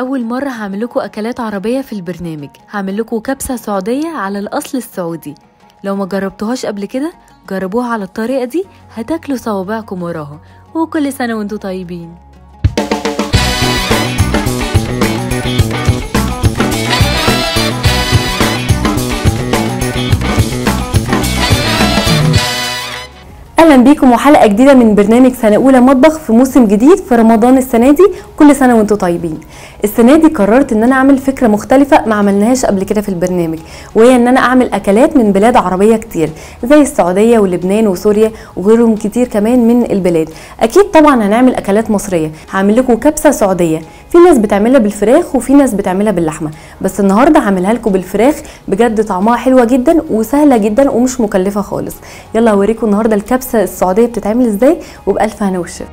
اول مره هعمل لكم اكلات عربيه في البرنامج، هعمل لكم كبسه سعوديه على الاصل السعودي. لو ما جربتوهاش قبل كده جربوها على الطريقه دي، هتاكلوا صوابعكم وراها. وكل سنه وانتم طيبين. اهلا بيكم وحلقه جديده من برنامج سنه اولى مطبخ في موسم جديد في رمضان السنه دي. كل سنه وانتم طيبين. السنه دي قررت ان انا اعمل فكره مختلفه ما عملناهاش قبل كده في البرنامج، وهي ان انا اعمل اكلات من بلاد عربيه كتير زي السعوديه ولبنان وسوريا وغيرهم كتير كمان من البلاد. اكيد طبعا هنعمل اكلات مصريه، هعمل لكم كبسه سعوديه. في ناس بتعملها بالفراخ وفي ناس بتعملها باللحمه، بس النهارده هعملها لكم بالفراخ. بجد طعمها حلوه جدا وسهله جدا ومش مكلفه خالص. يلا هوريكم النهارده الكبسه السعوديه بتتعمل ازاي، وبالف هنا والشفا.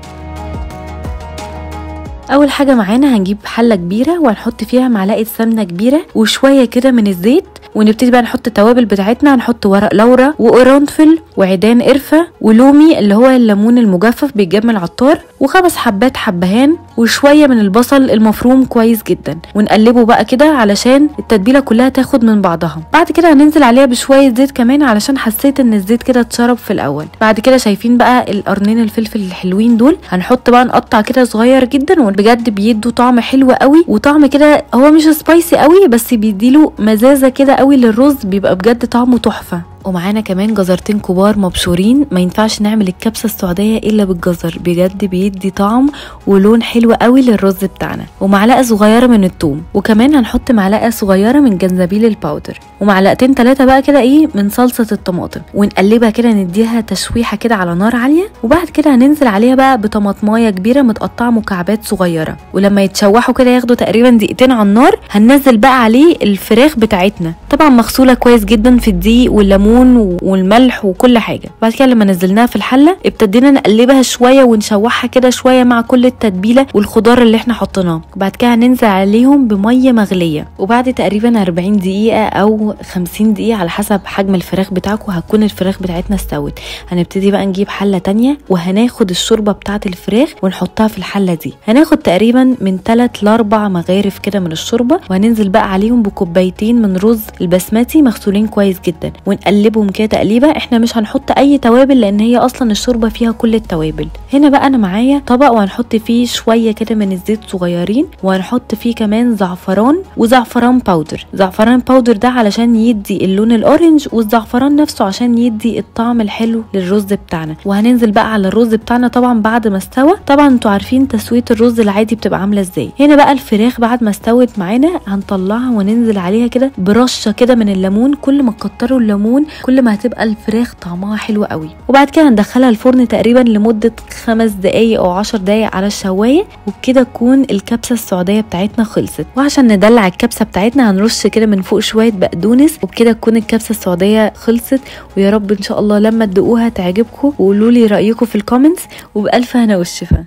اول حاجه معانا هنجيب حله كبيره وهنحط فيها معلقه سمنه كبيره وشويه كده من الزيت، ونبتدي بقى نحط التوابل بتاعتنا. هنحط ورق لورا وقرنفل وعيدان قرفه ولومي اللي هو الليمون المجفف بيتجاب من العطار، وخمس حبات حبهان وشويه من البصل المفروم كويس جدا، ونقلبه بقى كده علشان التتبيله كلها تاخد من بعضها. بعد كده هننزل عليها بشويه زيت كمان علشان حسيت ان الزيت كده اتشرب في الاول. بعد كده شايفين بقى القرنين الفلفل الحلوين دول، هنحط بقى نقطع كده صغير جدا، وبجد بيدوا طعم حلو قوي وطعم كده هو مش سبايسي قوي بس بيديله مزازه كده قوي للرز، بيبقى بجد طعمه تحفه. ومعانا كمان جزرتين كبار مبشورين. ما ينفعش نعمل الكبسه السعوديه الا بالجزر، بجد بيدي طعم ولون حلو قوي للرز بتاعنا. ومعلقه صغيره من الثوم، وكمان هنحط معلقه صغيره من جنزبيل الباودر، ومعلقتين ثلاثه بقى كده من صلصه الطماطم، ونقلبها كده نديها تشويحه كده على نار عاليه. وبعد كده هننزل عليها بقى بطماطمايه كبيره متقطعه مكعبات صغيره، ولما يتشوحوا كده ياخدوا تقريبا دقيقتين على النار. هننزل بقى عليه الفراخ بتاعتنا، طبعا مغسوله كويس جدا في الدقيق والليمون والملح وكل حاجه. بعد كده لما نزلناها في الحله ابتدينا نقلبها شويه ونشوحها كده شويه مع كل التتبيله والخضار اللي احنا حطيناه. بعد كده هننزل عليهم بميه مغليه، وبعد تقريبا 40 دقيقه او 50 دقيقه على حسب حجم الفراخ بتاعكم هتكون الفراخ بتاعتنا استوت. هنبتدي بقى نجيب حله تانيه وهناخد الشوربه بتاعه الفراخ ونحطها في الحله دي. هناخد تقريبا من 3 ل 4 مغارف كده من الشوربه، وهننزل بقى عليهم بكوبايتين من رز البسمتي مغسولين كويس جدا، نقلبهم كده تقليبه. احنا مش هنحط اي توابل لان هي اصلا الشوربه فيها كل التوابل. هنا بقى انا معايا طبق وهنحط فيه شويه كده من الزيت صغيرين، وهنحط فيه كمان زعفران وزعفران باودر. زعفران باودر ده علشان يدي اللون الاورنج، والزعفران نفسه عشان يدي الطعم الحلو للرز بتاعنا. وهننزل بقى على الرز بتاعنا طبعا بعد ما استوى. طبعا انتوا عارفين تسويه الرز العادي بتبقى عامله ازاي. هنا بقى الفراخ بعد ما استوت معانا هنطلعها وننزل عليها كده برشه كده من الليمون. كل ما تكتروا الليمون كل ما هتبقى الفراخ طعمها حلو قوي. وبعد كده هندخلها الفرن تقريبا لمده 5 دقائق او 10 دقائق على الشوايه، وبكده تكون الكبسه السعوديه بتاعتنا خلصت. وعشان ندلع الكبسه بتاعتنا هنرش كده من فوق شويه بقدونس، وبكده تكون الكبسه السعوديه خلصت. ويا رب ان شاء الله لما تدوقوها تعجبكم، وقولوا لي رايكم في الكومنتس. وبالف هنا والشفا.